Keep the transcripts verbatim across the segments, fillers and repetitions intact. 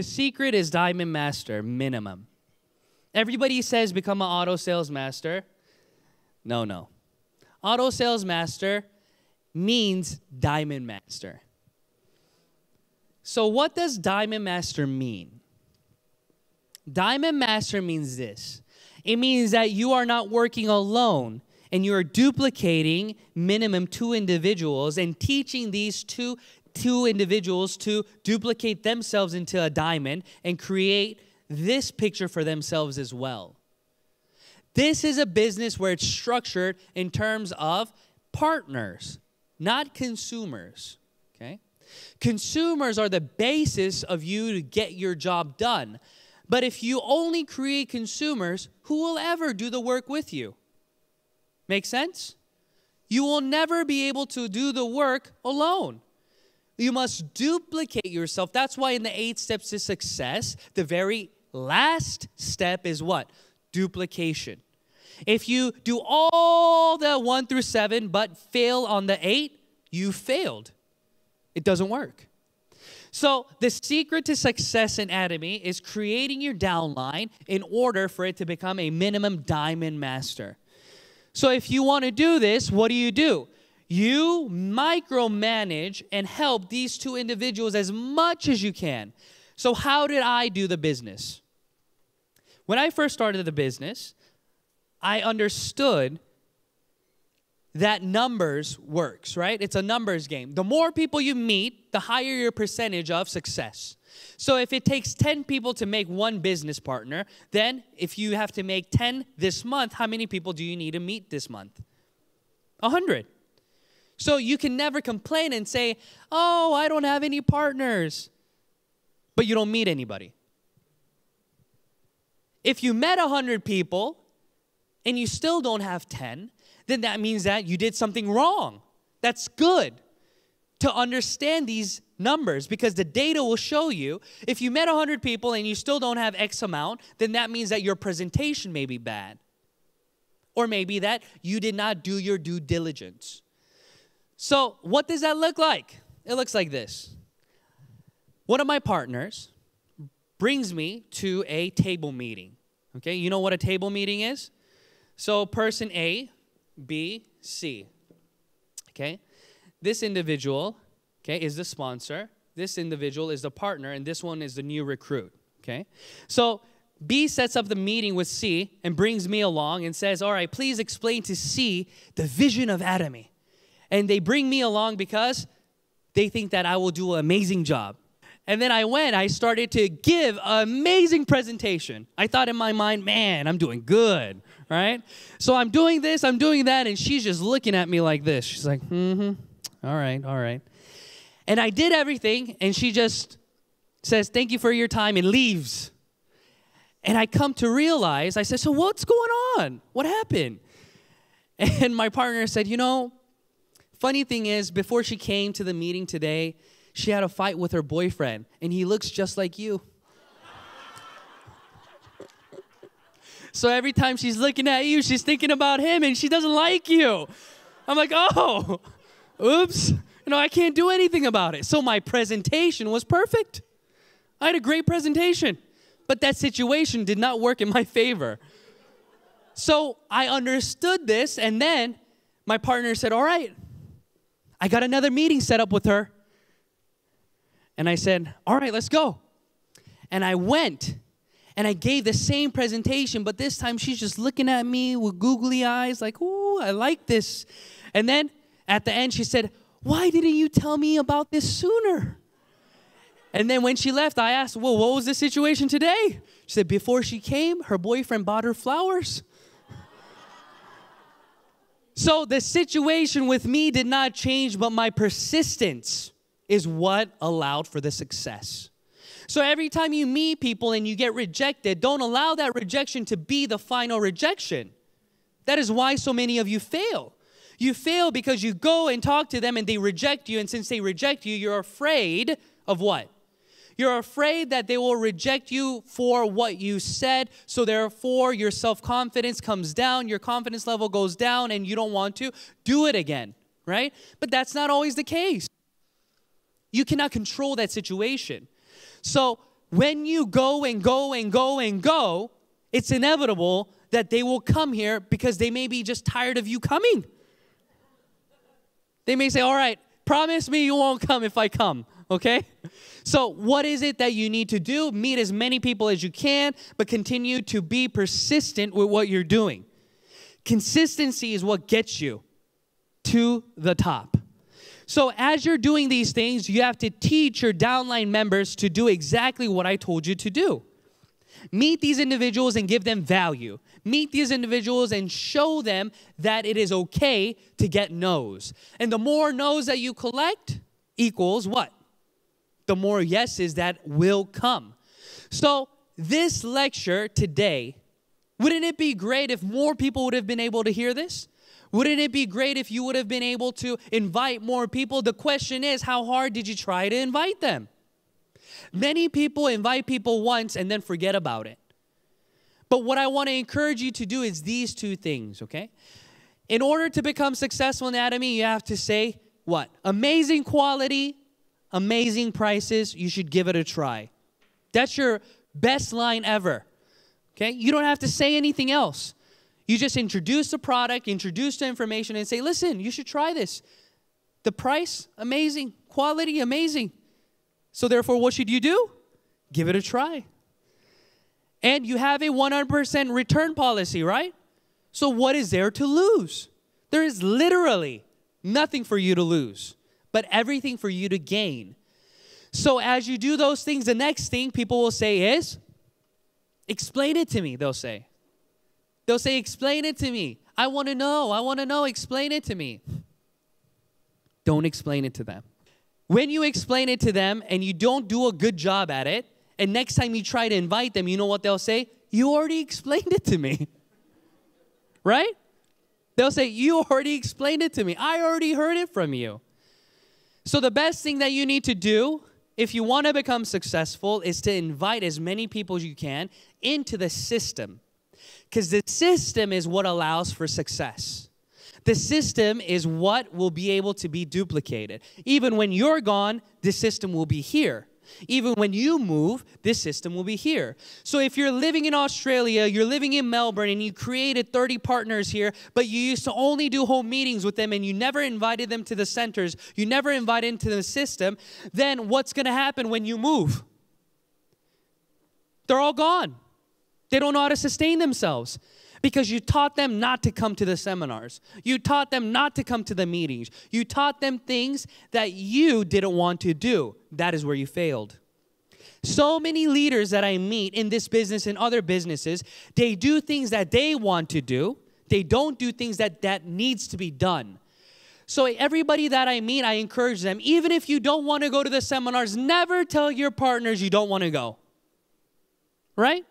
The secret is Diamond Master, minimum. Everybody says become an auto sales master. No, no. Auto sales master means Diamond Master. So what does Diamond Master mean? Diamond Master means this. It means that you are not working alone and you are duplicating minimum two individuals and teaching these two, two individuals to duplicate themselves into a diamond and create this picture for themselves as well. This is a business where it's structured in terms of partners, not consumers, okay? Consumers are the basis of you to get your job done. But if you only create consumers, who will ever do the work with you? Make sense? You will never be able to do the work alone. You must duplicate yourself. That's why in the eight steps to success, the very last step is what? Duplication. If you do all the one through seven but fail on the eight, you failed. It doesn't work. So the secret to success in Atomy is creating your downline in order for it to become a minimum diamond master. So if you want to do this, what do you do? You micromanage and help these two individuals as much as you can. So how did I do the business? When I first started the business, I understood that numbers works, right? It's a numbers game. The more people you meet, the higher your percentage of success. So if it takes ten people to make one business partner, then if you have to make ten this month, how many people do you need to meet this month? one hundred. So you can never complain and say, oh, I don't have any partners, but you don't meet anybody. If you met one hundred people and you still don't have ten, then that means that you did something wrong. That's good to understand these numbers because the data will show you. If you met one hundred people and you still don't have X amount, then that means that your presentation may be bad. Or maybe that you did not do your due diligence. So what does that look like? It looks like this. One of my partners brings me to a table meeting. Okay, you know what a table meeting is? So person A, B, C, okay? This individual, okay, is the sponsor. This individual is the partner, and this one is the new recruit, okay? So B sets up the meeting with C and brings me along and says, all right, please explain to C the vision of Atomy. And they bring me along because they think that I will do an amazing job. And then I went, I started to give an amazing presentation. I thought in my mind, man, I'm doing good, right? So I'm doing this, I'm doing that, and she's just looking at me like this. She's like, mm-hmm, all right, all right. And I did everything, and she just says, thank you for your time, and leaves. And I come to realize, I said, so what's going on? What happened? And my partner said, you know, funny thing is, before she came to the meeting today, she had a fight with her boyfriend, and he looks just like you. So every time she's looking at you, she's thinking about him, and she doesn't like you. I'm like, oh, oops. No, I can't do anything about it. So my presentation was perfect. I had a great presentation, but that situation did not work in my favor. So I understood this, and then my partner said, all right, I got another meeting set up with her. And I said, all right, let's go. And I went, and I gave the same presentation, but this time she's just looking at me with googly eyes, like, ooh, I like this. And then at the end, she said, why didn't you tell me about this sooner? And then when she left, I asked, well, what was the situation today? She said, before she came, her boyfriend bought her flowers. So the situation with me did not change, but my persistence is what allowed for the success. So every time you meet people and you get rejected, don't allow that rejection to be the final rejection. That is why so many of you fail. You fail because you go and talk to them and they reject you, and since they reject you, you're afraid of what? You're afraid that they will reject you for what you said, so therefore your self-confidence comes down, your confidence level goes down, and you don't want to do it again, right? But that's not always the case. You cannot control that situation. So when you go and go and go and go, it's inevitable that they will come here because they may be just tired of you coming. They may say, all right, promise me you won't come if I come, okay? So what is it that you need to do? Meet as many people as you can, but continue to be persistent with what you're doing. Consistency is what gets you to the top. So as you're doing these things, you have to teach your downline members to do exactly what I told you to do. Meet these individuals and give them value. Meet these individuals and show them that it is okay to get no's. And the more no's that you collect equals what? The more yeses that will come. So this lecture today, wouldn't it be great if more people would have been able to hear this? Wouldn't it be great if you would have been able to invite more people? The question is, how hard did you try to invite them? Many people invite people once and then forget about it. But what I want to encourage you to do is these two things, okay? In order to become successful in Atomy, you have to say what? Amazing quality, amazing prices. You should give it a try. That's your best line ever, okay? You don't have to say anything else. You just introduce the product, introduce the information, and say, listen, you should try this. The price, amazing. Quality, amazing. So therefore, what should you do? Give it a try. And you have a one hundred percent return policy, right? So what is there to lose? There is literally nothing for you to lose, but everything for you to gain. So as you do those things, the next thing people will say is, explain it to me, they'll say. They'll say, explain it to me. I want to know. I want to know. Explain it to me. Don't explain it to them. When you explain it to them and you don't do a good job at it, and next time you try to invite them, you know what they'll say? You already explained it to me. Right? They'll say, you already explained it to me. I already heard it from you. So the best thing that you need to do if you want to become successful is to invite as many people as you can into the system. Because the system is what allows for success. The system is what will be able to be duplicated. Even when you're gone, this system will be here. Even when you move, this system will be here. So if you're living in Australia, you're living in Melbourne, and you created thirty partners here, but you used to only do home meetings with them, and you never invited them to the centers, you never invited them to the system, then what's going to happen when you move? They're all gone. They don't know how to sustain themselves. Because you taught them not to come to the seminars. You taught them not to come to the meetings. You taught them things that you didn't want to do. That is where you failed. So many leaders that I meet in this business and other businesses, they do things that they want to do. They don't do things that, that needs to be done. So everybody that I meet, I encourage them, even if you don't want to go to the seminars, never tell your partners you don't want to go. Right?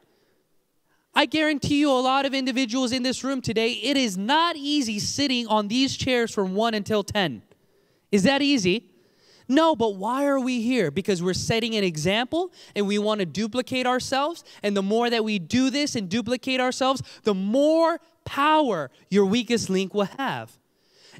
I guarantee you a lot of individuals in this room today, it is not easy sitting on these chairs from one until ten. Is that easy? No, but why are we here? Because we're setting an example and we want to duplicate ourselves. And the more that we do this and duplicate ourselves, the more power your weakest link will have.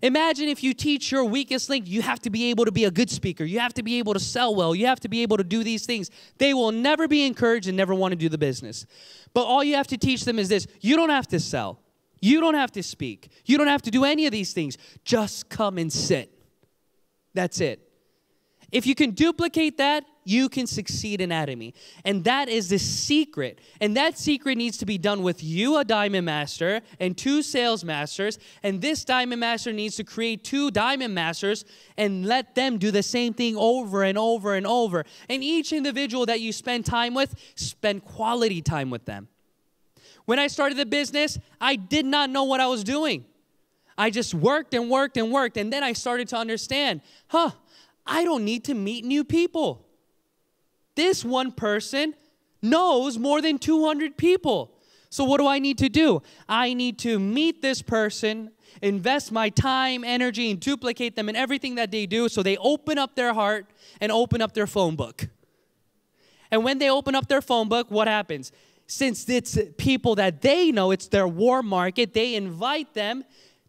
Imagine if you teach your weakest link, you have to be able to be a good speaker. You have to be able to sell well. You have to be able to do these things. They will never be encouraged and never want to do the business. But all you have to teach them is this. You don't have to sell. You don't have to speak. You don't have to do any of these things. Just come and sit. That's it. If you can duplicate that, you can succeed in Atomy. And that is the secret. And that secret needs to be done with you, a diamond master, and two sales masters. And this diamond master needs to create two diamond masters and let them do the same thing over and over and over. And each individual that you spend time with, spend quality time with them. When I started the business, I did not know what I was doing. I just worked and worked and worked. And then I started to understand, huh, I don't need to meet new people. This one person knows more than two hundred people. So what do I need to do? I need to meet this person, invest my time, energy, and duplicate them in everything that they do so they open up their heart and open up their phone book. And when they open up their phone book, what happens? Since it's people that they know, it's their warm market, they invite them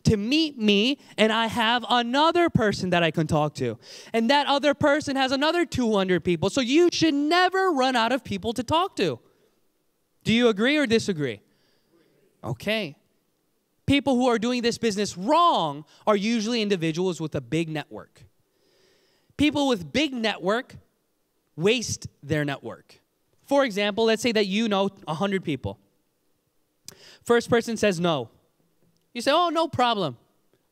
to meet me, and I have another person that I can talk to. And that other person has another two hundred people. So you should never run out of people to talk to. Do you agree or disagree? Okay. People who are doing this business wrong are usually individuals with a big network. People with big network waste their network. For example, let's say that you know one hundred people. First person says no. You say, oh, no problem.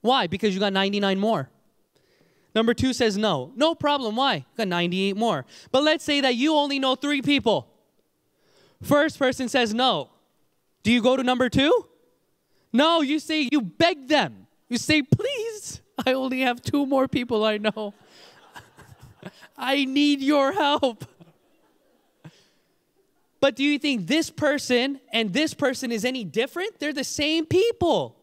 Why? Because you got ninety-nine more. Number two says no. No problem. Why? You got ninety-eight more. But let's say that you only know three people. First person says no. Do you go to number two? No, you say, you beg them. You say, please, I only have two more people I know. I need your help. But do you think this person and this person is any different? They're the same people.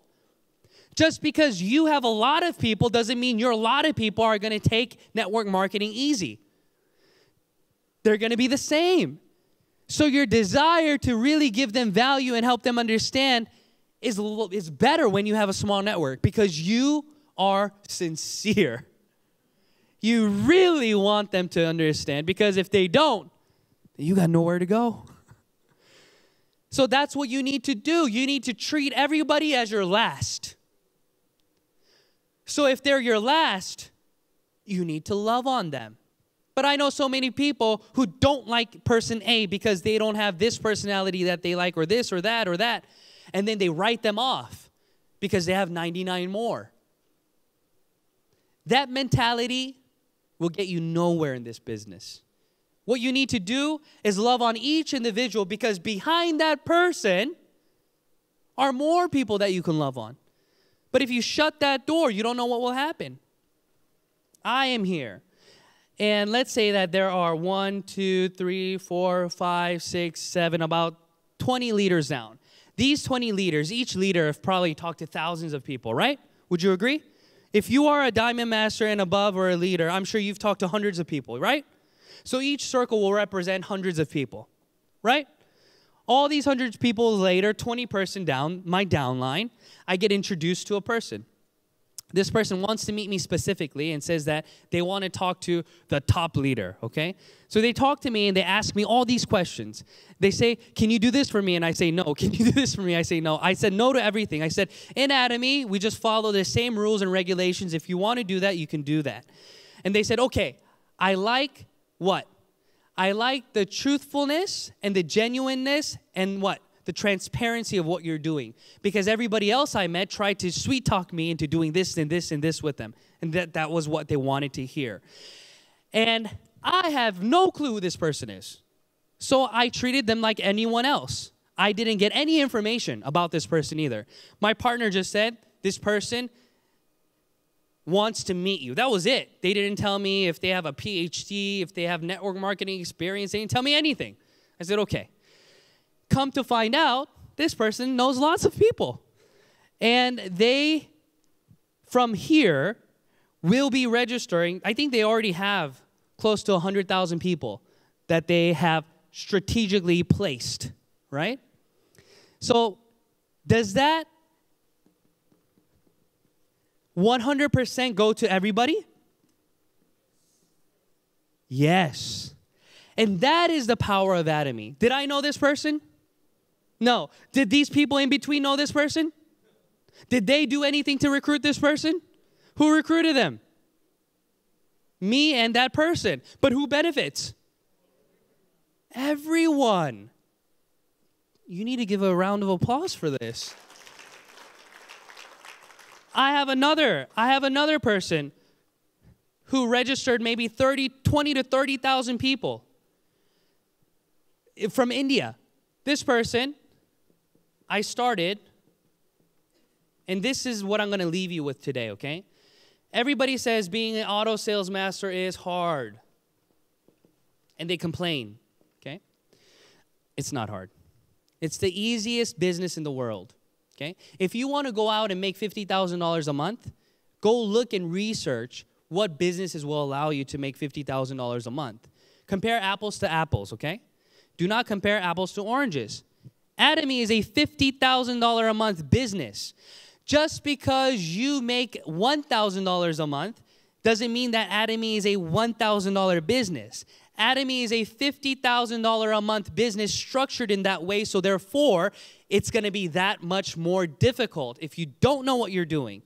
Just because you have a lot of people doesn't mean your lot of people are going to take network marketing easy. They're going to be the same. So your desire to really give them value and help them understand is, is better when you have a small network because you are sincere. You really want them to understand because if they don't, you got nowhere to go. So that's what you need to do. You need to treat everybody as your last. So if they're your last, you need to love on them. But I know so many people who don't like person A because they don't have this personality that they like or this or that or that. And then they write them off because they have ninety-nine more. That mentality will get you nowhere in this business. What you need to do is love on each individual because behind that person are more people that you can love on. But if you shut that door, you don't know what will happen. I am here. And let's say that there are one, two, three, four, five, six, seven, about twenty leaders down. These twenty leaders, each leader have probably talked to thousands of people, right? Would you agree? If you are a Diamond Master and above or a leader, I'm sure you've talked to hundreds of people, right? So each circle will represent hundreds of people, right? All these hundreds of people later, twenty person down, my downline, I get introduced to a person. This person wants to meet me specifically and says that they want to talk to the top leader, okay? So they talk to me and they ask me all these questions. They say, can you do this for me? And I say, no. Can you do this for me? I say, no. I said no to everything. I said, in Atomy, we just follow the same rules and regulations. If you want to do that, you can do that. And they said, okay, I like what? I like the truthfulness and the genuineness and what? The transparency of what you're doing. Because everybody else I met tried to sweet talk me into doing this and this and this with them. And that, that was what they wanted to hear. And I have no clue who this person is. So I treated them like anyone else. I didn't get any information about this person either. My partner just said, this person wants to meet you. That was it. They didn't tell me if they have a P H D, if they have network marketing experience. They didn't tell me anything. I said, okay. Come to find out, this person knows lots of people. And they, from here, will be registering. I think they already have close to one hundred thousand people that they have strategically placed, right? So does that one hundred percent go to everybody? Yes. And that is the power of Atomy. Did I know this person? No. Did these people in between know this person? Did they do anything to recruit this person? Who recruited them? Me and that person. But who benefits? Everyone. You need to give a round of applause for this. I have another. I have another person who registered maybe thirty, twenty to thirty thousand people from India. This person, I started, and this is what I'm going to leave you with today, okay? Everybody says being an auto sales master is hard, and they complain, okay? It's not hard. It's the easiest business in the world, okay? If you want to go out and make fifty thousand dollars a month, go look and research what businesses will allow you to make fifty thousand dollars a month. Compare apples to apples, okay? Do not compare apples to oranges. Atomy is a fifty thousand dollars a month business. Just because you make one thousand dollars a month doesn't mean that Atomy is a one thousand dollar business. Atomy is a fifty thousand dollar a month business structured in that way, so therefore, it's gonna be that much more difficult if you don't know what you're doing.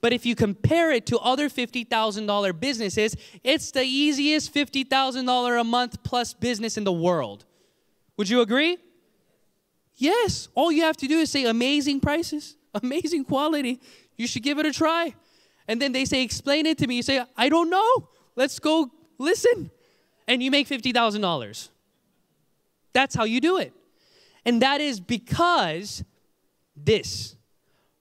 But if you compare it to other fifty thousand dollar businesses, it's the easiest fifty thousand dollar a month plus business in the world. Would you agree? Yes, all you have to do is say amazing prices, amazing quality. You should give it a try. And then they say, explain it to me. You say, I don't know. Let's go listen. And you make fifty thousand dollars. That's how you do it. And that is because this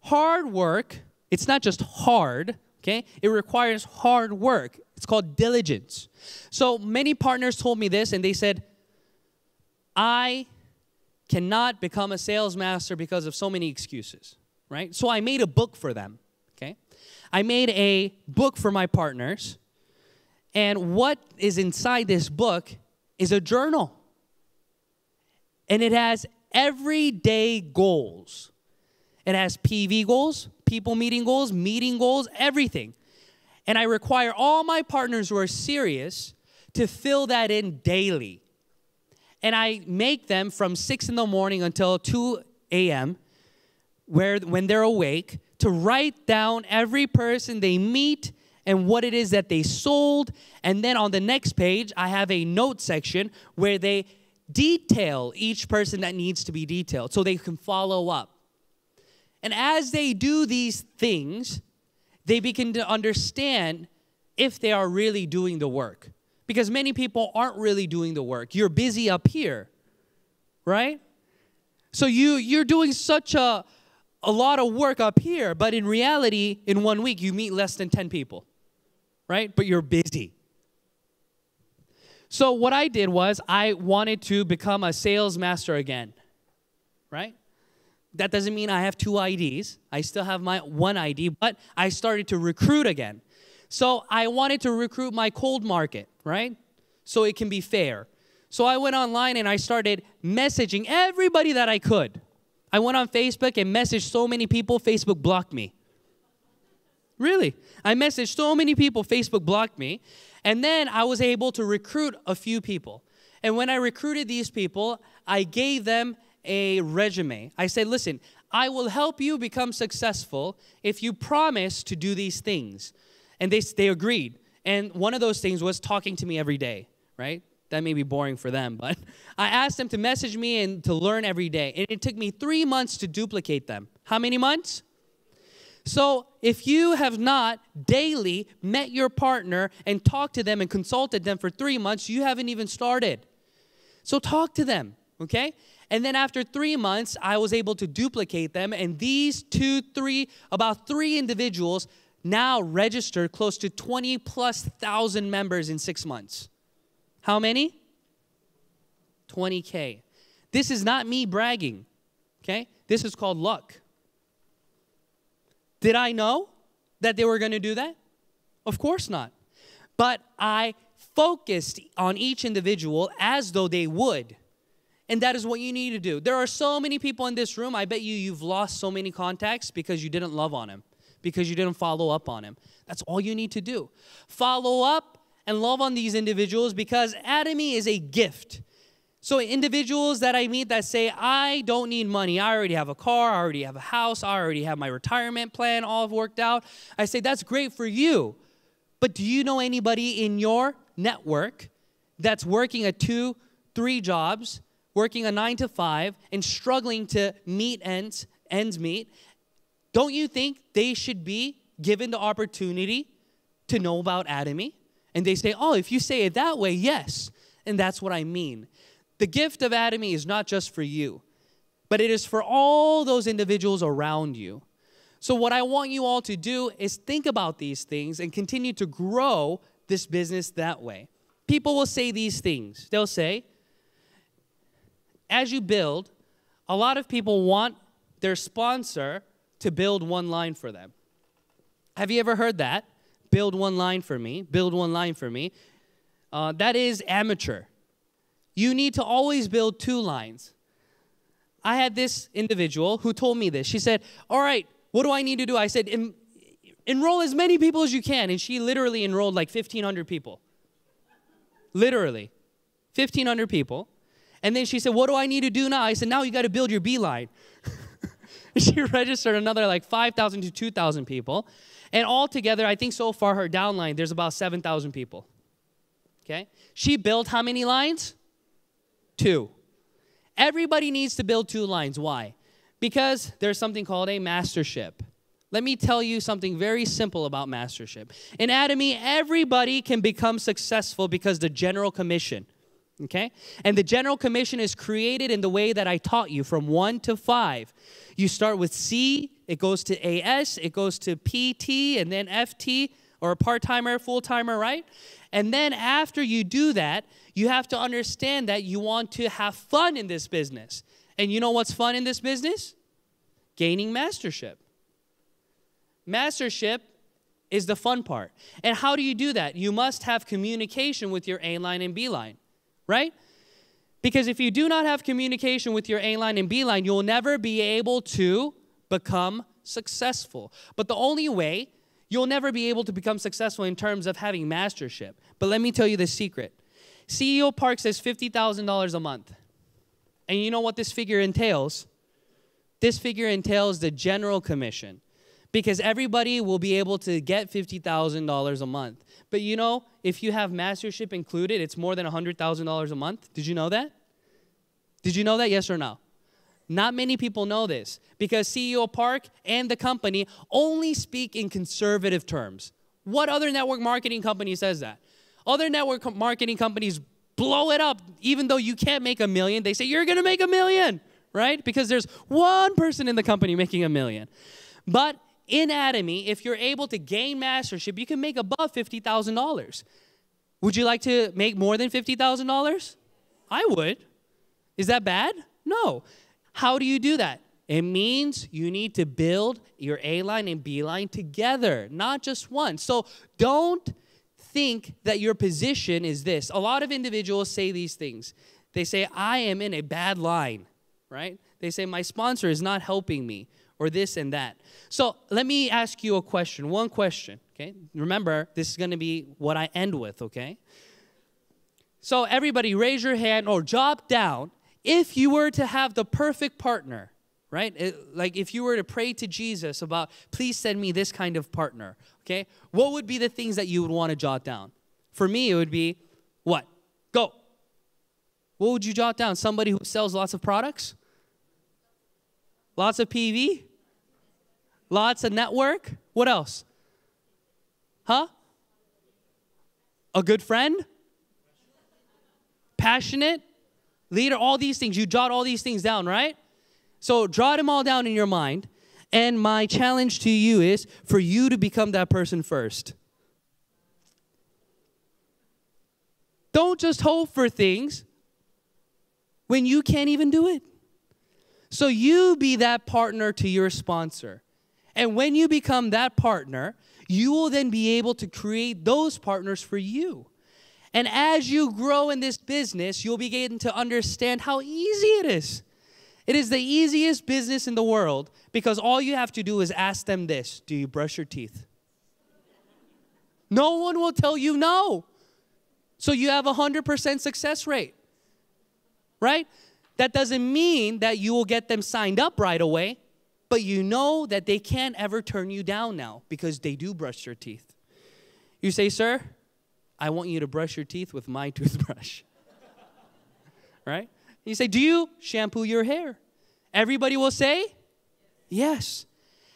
hard work, it's not just hard, okay? It requires hard work. It's called diligence. So many partners told me this, and they said, I cannot become a sales master because of so many excuses, right? So I made a book for them, okay? I made a book for my partners, and what is inside this book is a journal. And it has everyday goals. It has P V goals, people meeting goals, meeting goals, everything. And I require all my partners who are serious to fill that in daily. And I make them from six in the morning until two A M, where when they're awake, to write down every person they meet and what it is that they sold. And then on the next page, I have a note section where they detail each person that needs to be detailed so they can follow up. And as they do these things, they begin to understand if they are really doing the work. Because many people aren't really doing the work. You're busy up here, right? So you, you're doing such a, a lot of work up here, but in reality, in one week, you meet less than ten people, right? But you're busy. So what I did was I wanted to become a sales master again, right? That doesn't mean I have two I Ds. I still have my one I D, but I started to recruit again. So I wanted to recruit my cold market, right? So it can be fair. So I went online and I started messaging everybody that I could. I went on Facebook and messaged so many people, Facebook blocked me. Really? I messaged so many people, Facebook blocked me. And then I was able to recruit a few people. And when I recruited these people, I gave them a resume. I said, listen, I will help you become successful if you promise to do these things. And they, they agreed. And one of those things was talking to me every day, right? That may be boring for them, but I asked them to message me and to learn every day. And it took me three months to duplicate them. How many months? So if you have not daily met your partner and talked to them and consulted them for three months, you haven't even started. So talk to them, okay? And then after three months, I was able to duplicate them. And these two, three, about three individuals now registered close to twenty plus thousand members in six months. How many? twenty K. This is not me bragging, okay? This is called luck. Did I know that they were going to do that? Of course not. But I focused on each individual as though they would. And that is what you need to do. There are so many people in this room, I bet you you've lost so many contacts because you didn't love on them, because you didn't follow up on them. That's all you need to do. Follow up and love on these individuals because Atomy is a gift. So individuals that I meet that say, I don't need money. I already have a car. I already have a house. I already have my retirement plan all worked out. I say, that's great for you. But do you know anybody in your network that's working at two, three jobs, working a nine to five, and struggling to meet ends, ends meet? Don't you think they should be given the opportunity to know about Atomy? And they say, oh, if you say it that way, yes. And that's what I mean. The gift of Atomy is not just for you, but it is for all those individuals around you. So what I want you all to do is think about these things and continue to grow this business that way. People will say these things. They'll say, as you build, a lot of people want their sponsor to build one line for them. Have you ever heard that? Build one line for me, build one line for me. Uh, that is amateur. You need to always build two lines. I had this individual who told me this. She said, all right, what do I need to do? I said, en enroll as many people as you can. And she literally enrolled like fifteen hundred people. Literally, fifteen hundred people. And then she said, what do I need to do now? I said, now you got to build your Beeline. She registered another like five thousand to two thousand people. And altogether, I think so far her downline, there's about seven thousand people. Okay? She built how many lines? Two. Everybody needs to build two lines. Why? Because there's something called a mastership. Let me tell you something very simple about mastership. In Atomy, everybody can become successful because the general commission. Okay? And the general commission is created in the way that I taught you from one to five. You start with C, it goes to A S, it goes to P T, and then F T, or a part-timer, full-timer, right? And then after you do that, you have to understand that you want to have fun in this business. And you know what's fun in this business? Gaining mastership. Mastership is the fun part. And how do you do that? You must have communication with your A-line and B-line. Right? Because if you do not have communication with your A-line and B-line, you'll never be able to become successful. But the only way you'll never be able to become successful in terms of having mastership. But let me tell you the secret. C E O Park says fifty thousand dollars a month. And you know what this figure entails? This figure entails the general commission. Because everybody will be able to get fifty thousand dollars a month. But you know, if you have mastership included, it's more than one hundred thousand dollars a month. Did you know that? Did you know that? Yes or no? Not many people know this because C E O Park and the company only speak in conservative terms. What other network marketing company says that? Other network co- marketing companies blow it up. Even though you can't make a million, they say, you're going to make a million, right? Because there's one person in the company making a million. But in Atomy, if you're able to gain mastership, you can make above fifty thousand dollars. Would you like to make more than fifty thousand dollars? I would. Is that bad? No. How do you do that? It means you need to build your A-line and B-line together, not just one. So don't think that your position is this. A lot of individuals say these things. They say, I am in a bad line, right? They say, my sponsor is not helping me, or this and that. So let me ask you a question, one question, okay? Remember, this is gonna be what I end with, okay? So everybody raise your hand or jot down if you were to have the perfect partner, right? It, like if you were to pray to Jesus about, please send me this kind of partner, okay? What would be the things that you would wanna jot down? For me, it would be what? Go. What would you jot down? Somebody who sells lots of products? Lots of P V? Lots of network. What else? Huh? A good friend? Passionate? Leader? All these things. You jot all these things down, right? So jot them all down in your mind. And my challenge to you is for you to become that person first. Don't just hope for things when you can't even do it. So you be that partner to your sponsor. And when you become that partner, you will then be able to create those partners for you. And as you grow in this business, you'll begin to understand how easy it is. It is the easiest business in the world because all you have to do is ask them this. Do you brush your teeth? No one will tell you no. So you have a one hundred percent success rate, right? That doesn't mean that you will get them signed up right away. But you know that they can't ever turn you down now because they do brush your teeth. You say, sir, I want you to brush your teeth with my toothbrush. Right? You say, do you shampoo your hair? Everybody will say, yes.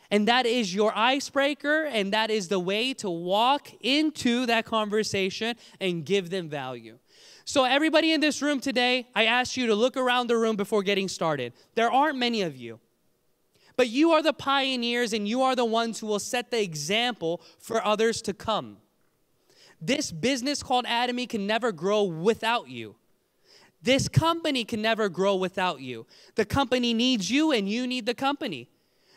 And that is your icebreaker, and that is the way to walk into that conversation and give them value. So everybody in this room today, I ask you to look around the room before getting started. There aren't many of you. But you are the pioneers and you are the ones who will set the example for others to come. This business called Atomy can never grow without you. This company can never grow without you. The company needs you and you need the company.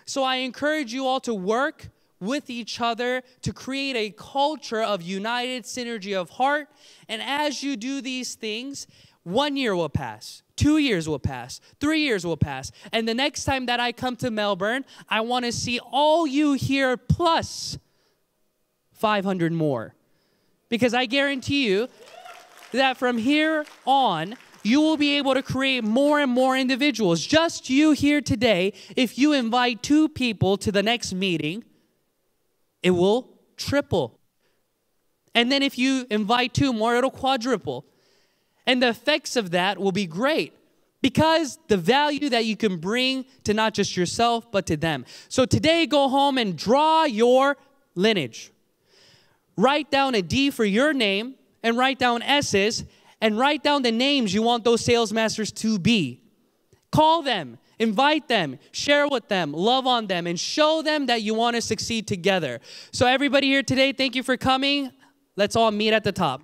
So I encourage you all to work with each other to create a culture of united synergy of heart. And as you do these things, One year will pass, two years will pass, three years will pass, and the next time that I come to Melbourne, I want to see all you here plus five hundred more. Because I guarantee you that from here on, you will be able to create more and more individuals. Just you here today, if you invite two people to the next meeting, it will triple. And then if you invite two more, it'll quadruple. And the effects of that will be great because the value that you can bring to not just yourself, but to them. So today, go home and draw your lineage. Write down a D for your name and write down S's and write down the names you want those sales masters to be. Call them, invite them, share with them, love on them, and show them that you want to succeed together. So everybody here today, thank you for coming. Let's all meet at the top.